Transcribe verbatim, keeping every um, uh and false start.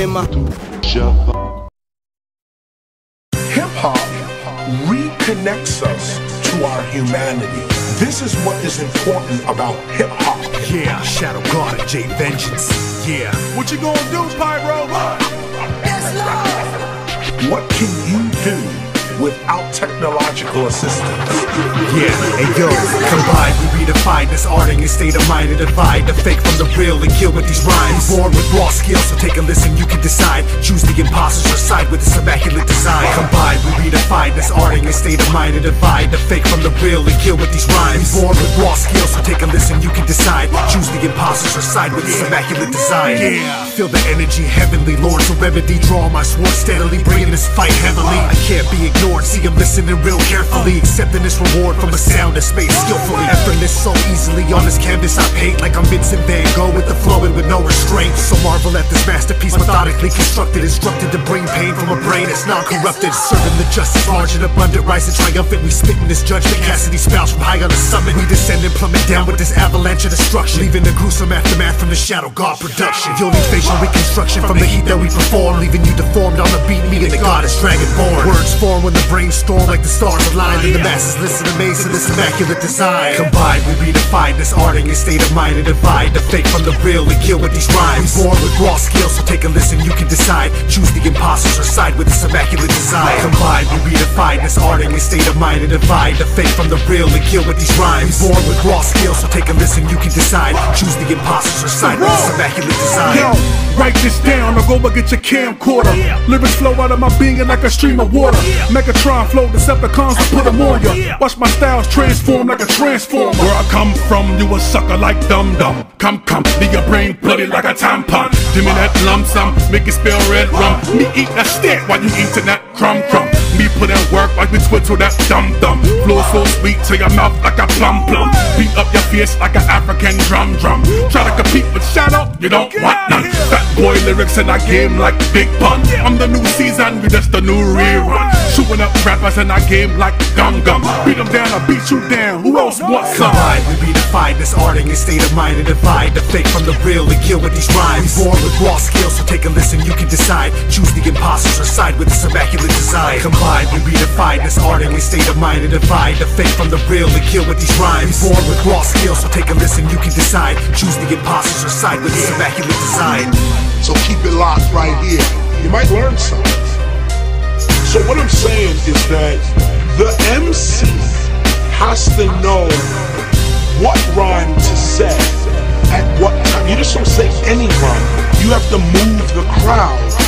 in my hip-hop reconnects us to our humanity. This is what is important about hip-hop. Yeah, Shadow God and J Vengeance. Yeah, what you gonna do, Spyro? It's love! What can you do without technological assistance? Yeah, hey yo, combined we redefine this art in your state of mind, and divide the fake from the real and kill with these rhymes. Born with raw skills, so take a listen, you can decide. Choose the imposters or side with this immaculate design. Combined we redefine this art in your state of mind, and divide the fake from the real and kill with these rhymes. Born with raw skills, so take a listen, you can decide. Choose the imposters or side with this immaculate design. Yeah, feel the energy, heavenly lords, a remedy. Draw my sword steadily, bringing this fight heavily. I can't be ignored. See him listening real carefully, accepting this reward from a sound that's made skillfully. Effortless so easily on this canvas I paint, like I'm Vincent van Gogh with the flow and with no restraint. So marvel at this masterpiece methodically constructed, instructed to bring pain from a brain that's not corrupted. Serving the justice large and abundant, rising triumphant. We spitting this judgment, casting these spouts from high on the summit. We descend and plummet down with this avalanche of destruction, leaving the gruesome aftermath from the Shadow God production. You'll need facial reconstruction from the heat that we perform, leaving you deformed on the beat, meeting the goddess dragonborn. Words form when the brainstorm like the stars align, and the masses listen amazed to this immaculate design. Combined we redefine this art in your state of mind, and divide the fake from the real and kill with these rhymes. Born with raw skills, so take a listen, you can decide. Choose the imposters or side with this immaculate design. Combined we redefine this art in your state of mind, and divide the fake from the real and kill with these rhymes. Born with raw skills, so take a listen, you can decide. Choose the imposters or side with this immaculate design. Yo, write this down or go but get your camcorder. Lyrics flow out of my being like a stream of water. Megatron flow, Decepticons, I put them on ya. Watch my styles transform like a transformer. Where I come from, you a sucker like Dum Dum. Come, come, leave your brain bloody like a tampon. Give me that lump sum, make it spill red rum. Me eat that stick while you eatin' that crumb crumb. Me put in work like we twiddle that dum dum. Flow so sweet to your mouth like a plum plum. Beat up your face like an African drum drum. Try to compete with Shadow, you don't want none. Fat boy lyrics in a game like Big Pun. I'm the new season, we just the new rerun. Shooting up rappers in our game like Gum Gum. Beat them down, I beat you down. Who else wants some? Combined we redefine this art in your state of mind, and divide the fake from the real and kill with these rhymes. Born with raw skills, so take a listen, you can decide. Choose the imposters or side with this immaculate design. Combined we redefine this art in your state of mind, and divide the fake from the real and kill with these rhymes. Born with raw skills, so take a listen, you can decide. Choose the imposters or side with this immaculate design. So keep it locked right here. You might learn something. So what I'm saying is that the M C has to know what rhyme to say at what time. You just don't say any rhyme. You have to move the crowd.